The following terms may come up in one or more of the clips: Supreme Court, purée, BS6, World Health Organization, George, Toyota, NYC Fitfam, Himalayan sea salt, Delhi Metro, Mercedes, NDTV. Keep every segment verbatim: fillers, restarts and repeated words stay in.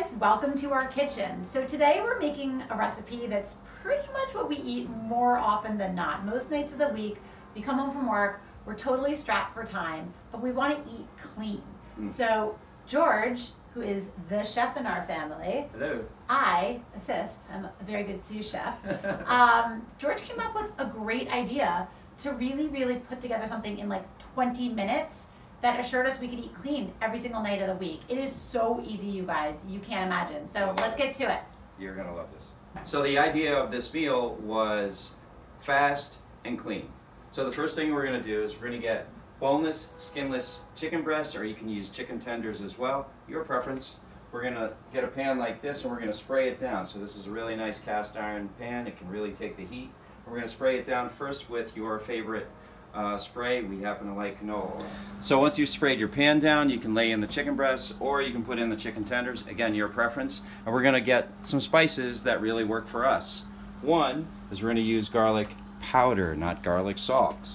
guys, welcome to our kitchen. So today we're making a recipe that's pretty much what we eat more often than not. Most nights of the week, we come home from work, we're totally strapped for time, but we want to eat clean. Mm. So George, who is the chef in our family. Hello. I assist, I'm a very good sous chef. um, George came up with a great idea to really, really put together something in like twenty minutes that assured us we could eat clean every single night of the week. It is so easy, you guys, you can't imagine. So let's get to it. You're gonna love this. So the idea of this meal was fast and clean. So the first thing we're gonna do is we're gonna get boneless, skinless chicken breasts, or you can use chicken tenders as well, your preference. We're gonna get a pan like this and we're gonna spray it down. So this is a really nice cast iron pan. It can really take the heat. We're gonna spray it down first with your favorite Uh, spray. We happen to like canola oil. So once you've sprayed your pan down, you can lay in the chicken breasts or you can put in the chicken tenders. Again, your preference. And we're going to get some spices that really work for us. One is we're going to use garlic powder, not garlic salt.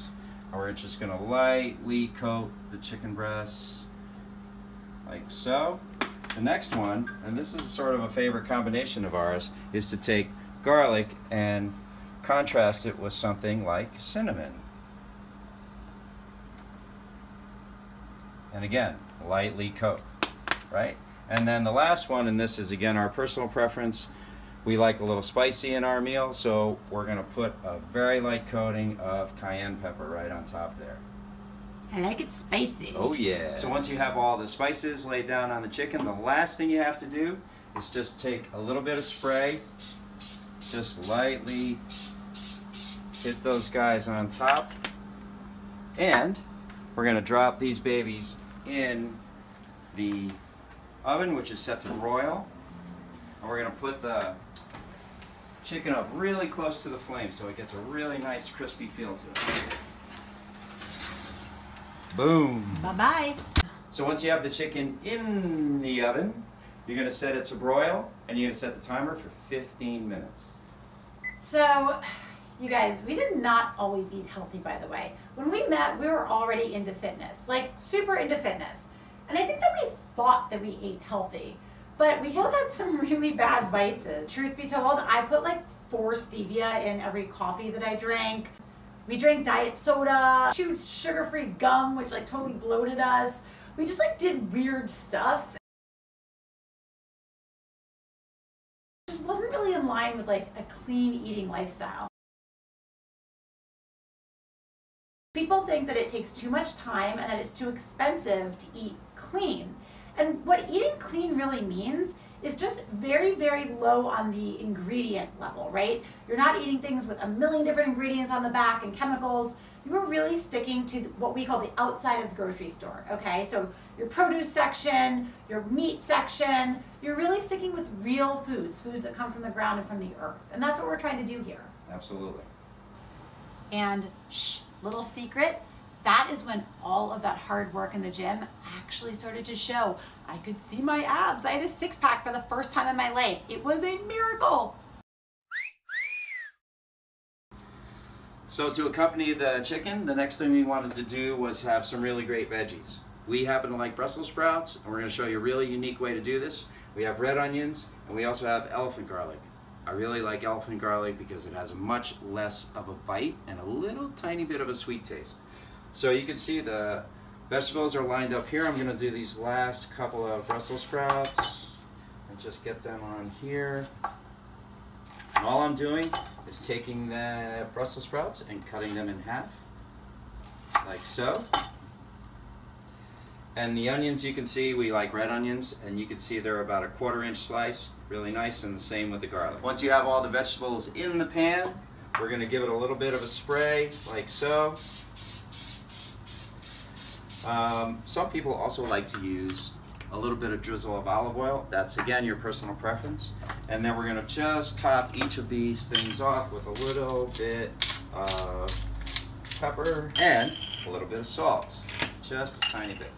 And we're just going to lightly coat the chicken breasts like so. The next one, and this is sort of a favorite combination of ours, is to take garlic and contrast it with something like cinnamon. And again, lightly coat, right? And then the last one, and this is again our personal preference, we like a little spicy in our meal, so we're gonna put a very light coating of cayenne pepper right on top there. I like it spicy. Oh yeah. So once you have all the spices laid down on the chicken, the last thing you have to do is just take a little bit of spray, just lightly hit those guys on top, and we're gonna drop these babies in the oven, which is set to broil, and we're going to put the chicken up really close to the flame so it gets a really nice crispy feel to it. Boom. Bye-bye. So once you have the chicken in the oven, you're going to set it to broil and you're going to set the timer for fifteen minutes. So you guys, we did not always eat healthy, by the way. When we met, we were already into fitness, like super into fitness. And I think that we thought that we ate healthy, but we both had some really bad vices. Truth be told, I put like four stevia in every coffee that I drank. We drank diet soda, chewed sugar-free gum, which like totally bloated us. We just like did weird stuff. It just wasn't really in line with like a clean eating lifestyle. People think that it takes too much time and that it's too expensive to eat clean. And what eating clean really means is just very, very low on the ingredient level, right? You're not eating things with a million different ingredients on the back and chemicals. You are really sticking to what we call the outside of the grocery store, okay? So your produce section, your meat section, you're really sticking with real foods, foods that come from the ground and from the earth. And that's what we're trying to do here. Absolutely. And shh. Little secret, that is when all of that hard work in the gym actually started to show. I could see my abs. I had a six pack for the first time in my life. It was a miracle. So to accompany the chicken, the next thing we wanted to do was have some really great veggies. We happen to like Brussels sprouts, and we're going to show you a really unique way to do this. We have red onions, and we also have elephant garlic. I really like elephant garlic because it has much less of a bite and a little tiny bit of a sweet taste. So you can see the vegetables are lined up here. I'm going to do these last couple of Brussels sprouts and just get them on here. And all I'm doing is taking the Brussels sprouts and cutting them in half, like so. And the onions, you can see, we like red onions, and you can see they're about a quarter inch slice. Really nice, and the same with the garlic. Once you have all the vegetables in the pan, we're going to give it a little bit of a spray, like so. Um, some people also like to use a little bit of drizzle of olive oil. That's again your personal preference. And then we're going to just top each of these things off with a little bit of pepper and a little bit of salt, just a tiny bit.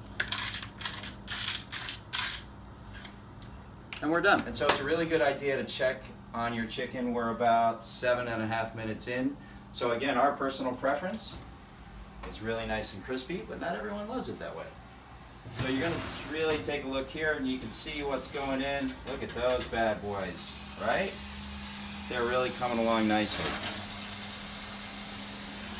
And we're done. And so it's a really good idea to check on your chicken. We're about seven and a half minutes in. So again, our personal preference is really nice and crispy, but not everyone loves it that way. So you're going to really take a look here, and you can see what's going in. Look at those bad boys, right? They're really coming along nicely.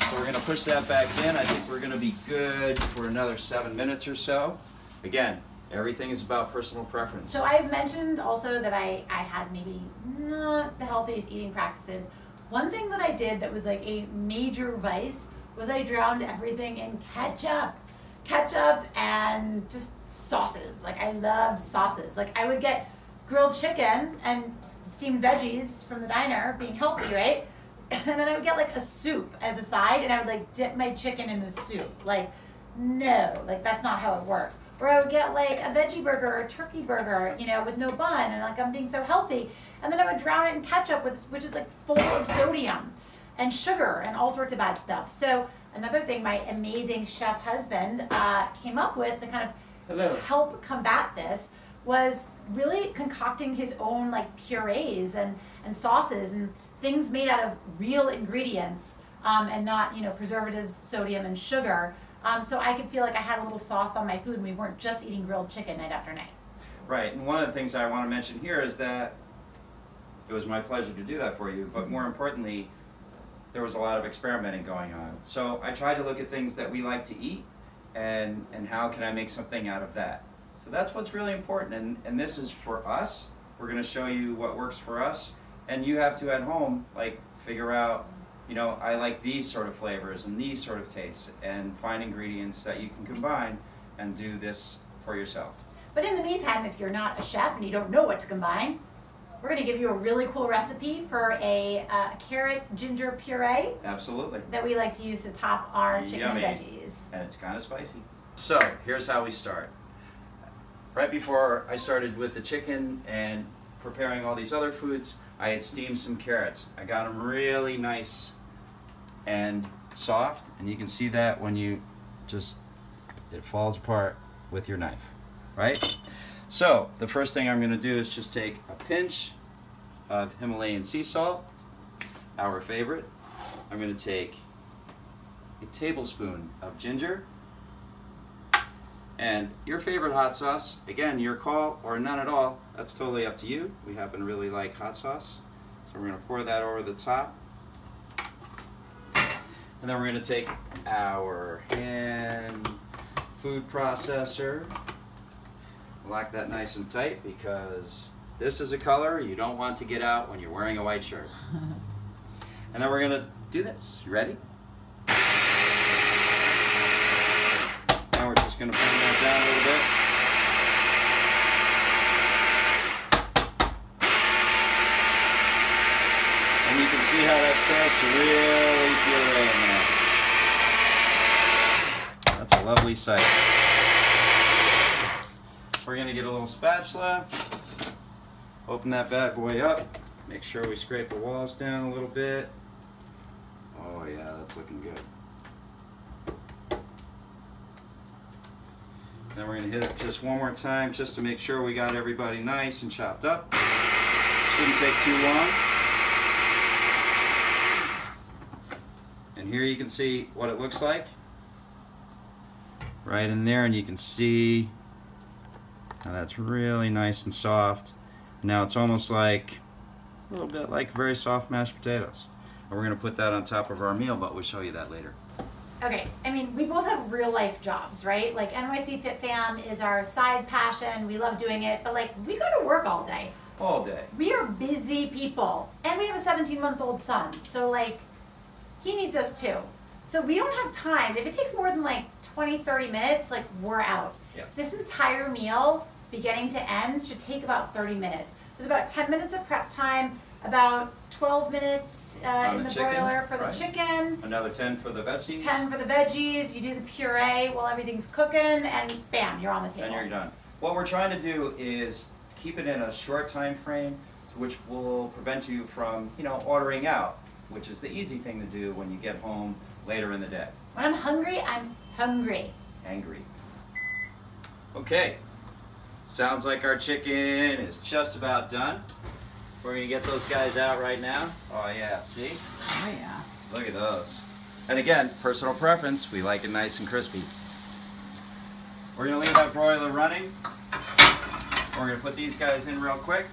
So we're going to push that back in. I think we're going to be good for another seven minutes or so. Again, everything is about personal preference. So I've mentioned also that I, I had maybe not the healthiest eating practices. One thing that I did that was like a major vice was I drowned everything in ketchup. Ketchup and just sauces. Like, I love sauces. Like, I would get grilled chicken and steamed veggies from the diner, being healthy, right? And then I would get like a soup as a side, and I would like dip my chicken in the soup. Like, no, like that's not how it works. Or I would get like a veggie burger or a turkey burger, you know, with no bun, and like I'm being so healthy. And then I would drown it in ketchup, with, which is like full of sodium and sugar and all sorts of bad stuff. So another thing my amazing chef husband uh, came up with to kind of Hello. help combat this was really concocting his own like purees and, and sauces and things made out of real ingredients um, and not, you know, preservatives, sodium, and sugar. Um, so I could feel like I had a little sauce on my food and we weren't just eating grilled chicken night after night. Right, and one of the things I want to mention here is that it was my pleasure to do that for you, but more importantly, there was a lot of experimenting going on. So I tried to look at things that we like to eat and, and how can I make something out of that. So that's what's really important, and, and this is for us. We're going to show you what works for us, and you have to at home like figure out, you know, I like these sort of flavors and these sort of tastes, and find ingredients that you can combine and do this for yourself. But in the meantime, if you're not a chef and you don't know what to combine, we're going to give you a really cool recipe for a uh, carrot ginger puree. Absolutely. That we like to use to top our chicken Yummy. and veggies. And it's kind of spicy. So here's how we start. Right before I started with the chicken and preparing all these other foods, I had steamed some carrots. I got them really nice and soft, and you can see that when you just, it falls apart with your knife, right? So the first thing I'm going to do is just take a pinch of Himalayan sea salt, our favorite. I'm going to take a tablespoon of ginger and your favorite hot sauce. Again, your call or none at all. That's totally up to you. We happen to really like hot sauce. So we're going to pour that over the top. And then we're going to take our hand food processor. Lock that nice and tight, because this is a color you don't want to get out when you're wearing a white shirt. And then we're going to do this. You ready? Now we're just going to bring that down a little bit. And you can see how that starts really puree in there. That's a lovely sight. We're going to get a little spatula, open that bad boy up, make sure we scrape the walls down a little bit. Oh yeah, that's looking good. Then we're going to hit it just one more time just to make sure we got everybody nice and chopped up. Shouldn't take too long. And here you can see what it looks like. Right in there, and you can see now that's really nice and soft. Now it's almost like a little bit like very soft mashed potatoes. And we're going to put that on top of our meal, but we'll show you that later. Okay, I mean, we both have real life jobs, right? Like N Y C Fitfam is our side passion. We love doing it, but like we go to work all day. All day. We are busy people, and we have a seventeen month old son. So like he needs us too. So we don't have time. If it takes more than like twenty, thirty minutes, like we're out. Yep. This entire meal, beginning to end, should take about thirty minutes. There's about ten minutes of prep time, about twelve minutes uh, in the, the broiler for right. the chicken. Another ten for the veggies. ten for the veggies. You do the puree while everything's cooking, and bam, you're on the table. And you're done. What we're trying to do is keep it in a short time frame, which will prevent you from, you know, ordering out, which is the easy thing to do when you get home later in the day. When I'm hungry, I'm hungry. Angry. Okay, sounds like our chicken is just about done. We're gonna get those guys out right now. Oh yeah, see? Oh yeah. Look at those. And again, personal preference, we like it nice and crispy. We're going to leave that broiler running. We're going to put these guys in real quick.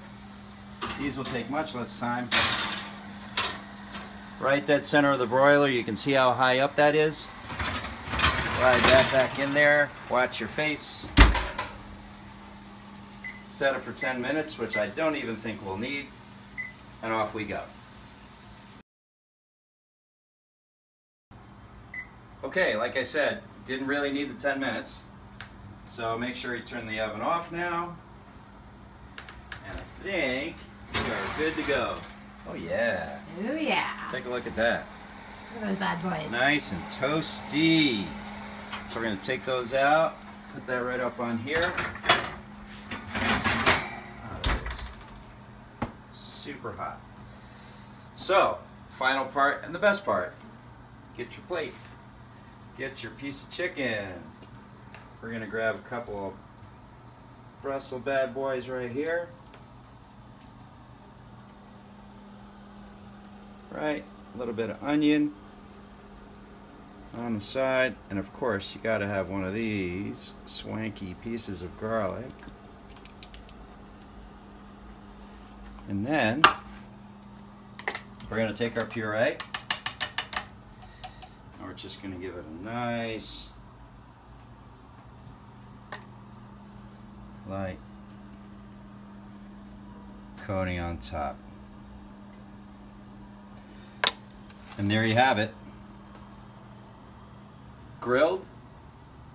These will take much less time. Right dead center of the broiler, you can see how high up that is. Slide that back in there, watch your face. Set it for ten minutes, which I don't even think we'll need, and off we go. Okay, like I said, didn't really need the ten minutes, so make sure you turn the oven off now, and I think we are good to go. Oh yeah. Oh yeah. Take a look at that. Look at those bad boys. Nice and toasty. So we're going to take those out, put that right up on here. Oh, there it is. Super hot. So, final part and the best part. Get your plate. Get your piece of chicken. We're going to grab a couple of Brussels bad boys right here. Right, a little bit of onion on the side, and of course you got to have one of these swanky pieces of garlic. And then we're going to take our puree and we're just going to give it a nice light coating on top. And there you have it, grilled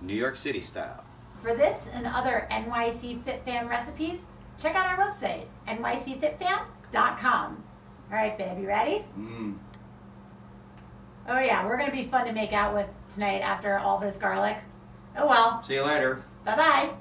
New York City style. For this and other N Y C Fitfam recipes, check out our website, N Y C Fitfam dot com. All right, babe, you ready? Mm. Oh yeah, we're gonna be fun to make out with tonight after all this garlic. Oh well. See you later. Bye-bye.